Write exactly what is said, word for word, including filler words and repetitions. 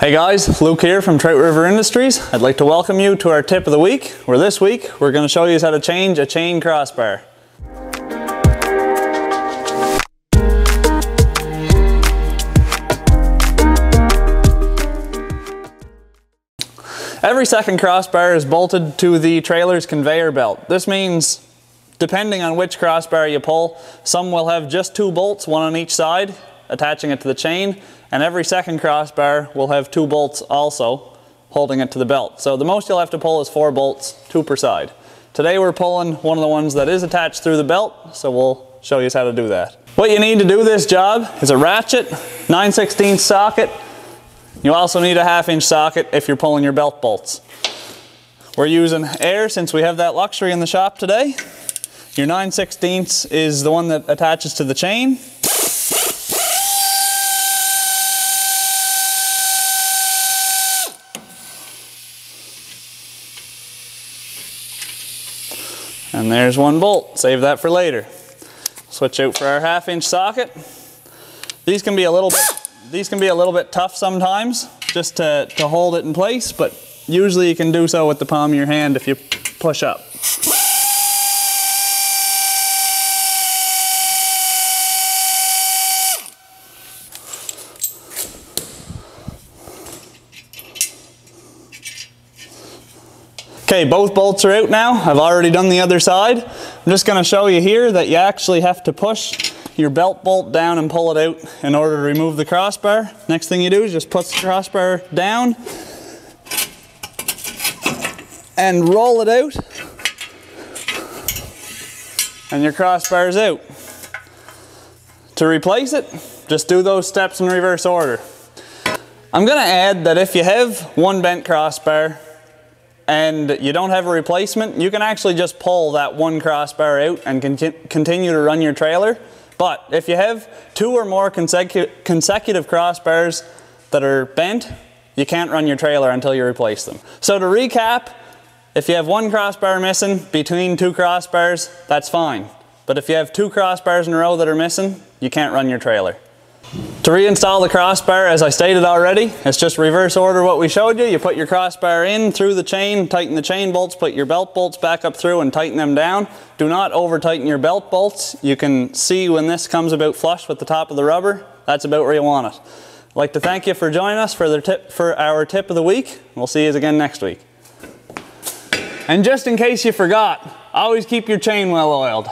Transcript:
Hey guys, Luke here from Trout River Industries. I'd like to welcome you to our tip of the week, where this week we're going to show you how to change a chain crossbar. Every second crossbar is bolted to the trailer's conveyor belt. This means, depending on which crossbar you pull, some will have just two bolts, one on each side, attaching it to the chain, and every second crossbar will have two bolts also holding it to the belt. So the most you'll have to pull is four bolts, two per side. Today we're pulling one of the ones that is attached through the belt, so we'll show you how to do that. What you need to do this job is a ratchet, nine sixteenths socket. You also need a half inch socket if you're pulling your belt bolts. We're using air since we have that luxury in the shop today. Your nine sixteenths is the one that attaches to the chain. And there's one bolt, save that for later. Switch out for our half inch socket. These can be a little bit, these can be a little bit tough sometimes, just to, to hold it in place, but usually you can do so with the palm of your hand if you push up. Okay, both bolts are out now. I've already done the other side. I'm just going to show you here that you actually have to push your belt bolt down and pull it out in order to remove the crossbar. Next thing you do is just put the crossbar down and roll it out, and your crossbar is out. To replace it, just do those steps in reverse order. I'm going to add that if you have one bent crossbar and you don't have a replacement, you can actually just pull that one crossbar out and con- continue to run your trailer. But if you have two or more consecu- consecutive crossbars that are bent, you can't run your trailer until you replace them. So to recap, if you have one crossbar missing between two crossbars, that's fine. But if you have two crossbars in a row that are missing, you can't run your trailer. To reinstall the crossbar, as I stated already, it's just reverse order what we showed you. You put your crossbar in through the chain, tighten the chain bolts, put your belt bolts back up through and tighten them down. Do not over tighten your belt bolts. You can see when this comes about flush with the top of the rubber, that's about where you want it. I'd like to thank you for joining us for, the tip, for our tip of the week. We'll see you again next week. And just in case you forgot, always keep your chain well oiled.